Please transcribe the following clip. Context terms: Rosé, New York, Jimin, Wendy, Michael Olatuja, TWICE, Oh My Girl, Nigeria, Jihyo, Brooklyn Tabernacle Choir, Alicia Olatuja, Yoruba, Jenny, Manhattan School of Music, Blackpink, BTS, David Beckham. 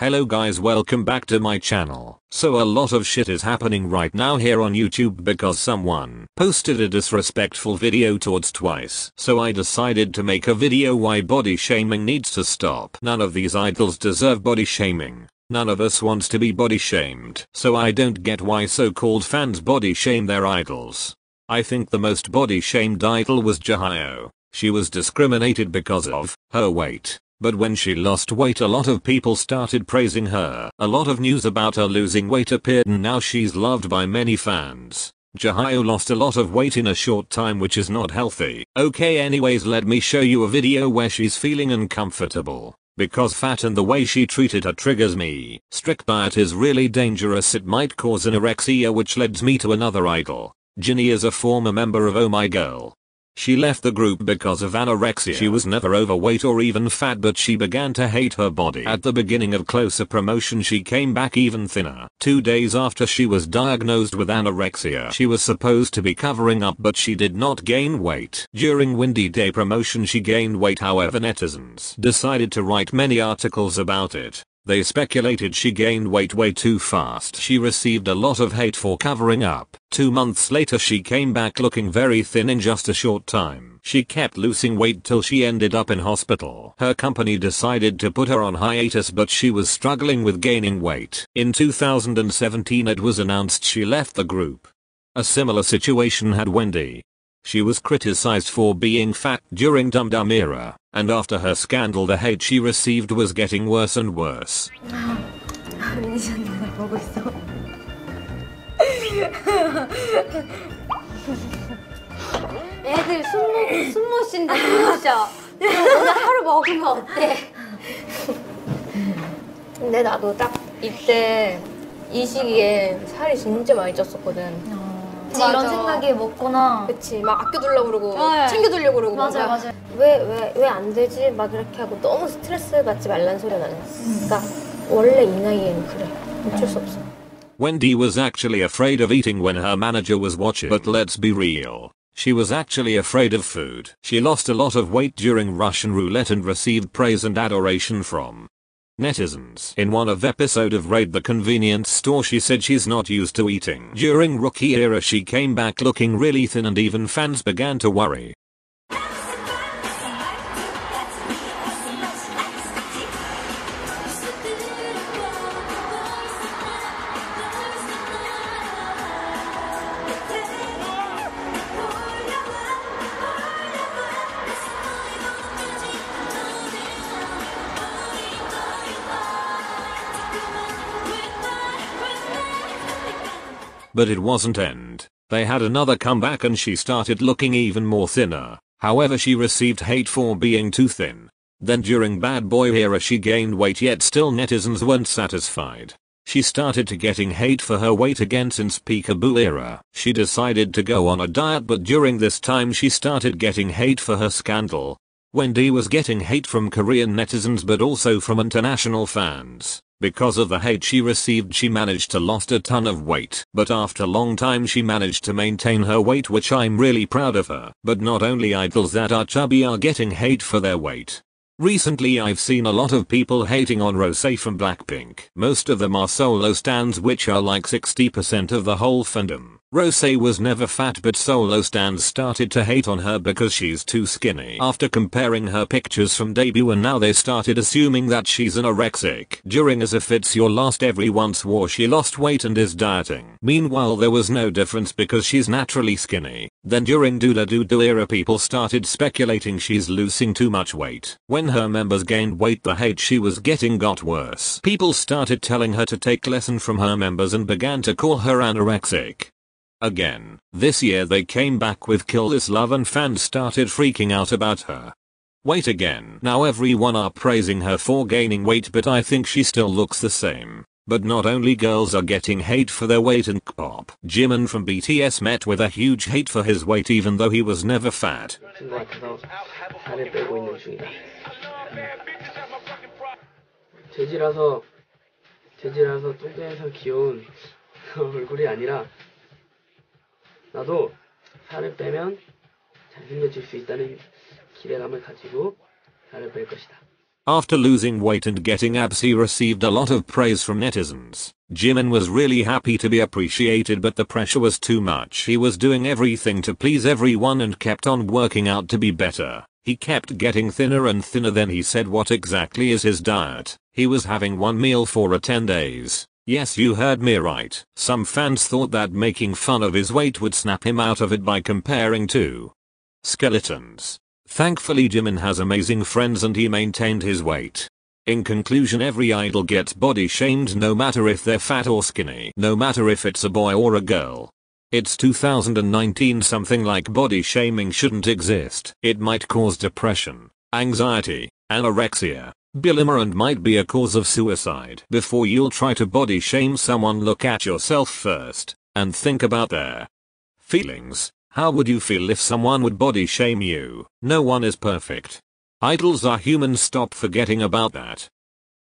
Hello guys, welcome back to my channel. So a lot of shit is happening right now here on YouTube because someone posted a disrespectful video towards TWICE. So I decided to make a video why body shaming needs to stop. None of these idols deserve body shaming. None of us wants to be body shamed. So I don't get why so-called fans body shame their idols. I think the most body shamed idol was Jihyo. She was discriminated because of her weight. But when she lost weight, a lot of people started praising her. A lot of news about her losing weight appeared and now she's loved by many fans. Jihyo lost a lot of weight in a short time, which is not healthy. Okay, anyways, let me show you a video where she's feeling uncomfortable. Because fat and the way she treated her triggers me. Strict diet is really dangerous, it might cause anorexia, which leads me to another idol. Jenny is a former member of Oh My Girl. She left the group because of anorexia. She was never overweight or even fat, but she began to hate her body. At the beginning of closer promotion she came back even thinner. 2 days after she was diagnosed with anorexia, she was supposed to be covering up, but she did not gain weight. During Wendy Day promotion she gained weight, however netizens decided to write many articles about it. They speculated she gained weight way too fast. She received a lot of hate for covering up. 2 months later she came back looking very thin in just a short time. She kept losing weight till she ended up in hospital. Her company decided to put her on hiatus, but she was struggling with gaining weight. In 2017 it was announced she left the group. A similar situation had Wendy. She was criticized for being fat during Dum Dum era, and after her scandal the hate she received was getting worse and worse. 이런 생각에 먹거나 그치 막 아껴둘려고 그러고 네. 챙겨둘려고 그러고 맞아 왜 안 되지 막 이렇게 하고 너무 스트레스 받지 말란 소리 나네. 그러니까 원래 이 나이에는 그래 어쩔 수 없어. Wendy was actually afraid of eating when her manager was watching. But let's be real. She was actually afraid of food. She lost a lot of weight during Russian roulette and received praise and adoration from netizens. In one of episode of Raid the Convenience Store she said she's not used to eating. During Rookie era she came back looking really thin and even fans began to worry. But it wasn't end. They had another comeback and she started looking even more thinner. However, she received hate for being too thin. Then during Bad Boy era she gained weight, yet still netizens weren't satisfied. She started to getting hate for her weight again since Peekaboo era. She decided to go on a diet, but during this time she started getting hate for her scandal. Wendy was getting hate from Korean netizens but also from international fans. Because of the hate she received she managed to lost a ton of weight. But after long time she managed to maintain her weight, which I'm really proud of her. But not only idols that are chubby are getting hate for their weight. Recently I've seen a lot of people hating on Rosé from Blackpink. Most of them are solo stans, which are like 60% of the whole fandom. Rosé was never fat, but solo stans started to hate on her because she's too skinny. After comparing her pictures from debut and now, they started assuming that she's anorexic. During As If It's Your Last, everyone swore she lost weight and is dieting. Meanwhile there was no difference because she's naturally skinny. Then during Dooda Dooda era people started speculating she's losing too much weight. When her members gained weight the hate she was getting got worse. People started telling her to take lesson from her members and began to call her anorexic. Again, this year they came back with Kill This Love and fans started freaking out about her. Weight again. Now everyone are praising her for gaining weight, but I think she still looks the same. But not only girls are getting hate for their weight and pop. Jimin from BTS met with a huge hate for his weight even though he was never fat. After losing weight and getting abs, he received a lot of praise from netizens. Jimin was really happy to be appreciated, but the pressure was too much. He was doing everything to please everyone and kept on working out to be better. He kept getting thinner and thinner. Then he said, "What exactly is his diet? He was having one meal for 10 days. Yes, you heard me right." Some fans thought that making fun of his weight would snap him out of it by comparing two skeletons. Thankfully, Jimin has amazing friends and he maintained his weight. In conclusion, every idol gets body shamed no matter if they're fat or skinny, no matter if it's a boy or a girl. It's 2019, something like body shaming shouldn't exist. It might cause depression, anxiety, anorexia, bulimia, and might be a cause of suicide. Before you'll try to body shame someone, look at yourself first and think about their feelings. How would you feel if someone would body shame you? No one is perfect. Idols are human. Stop forgetting about that.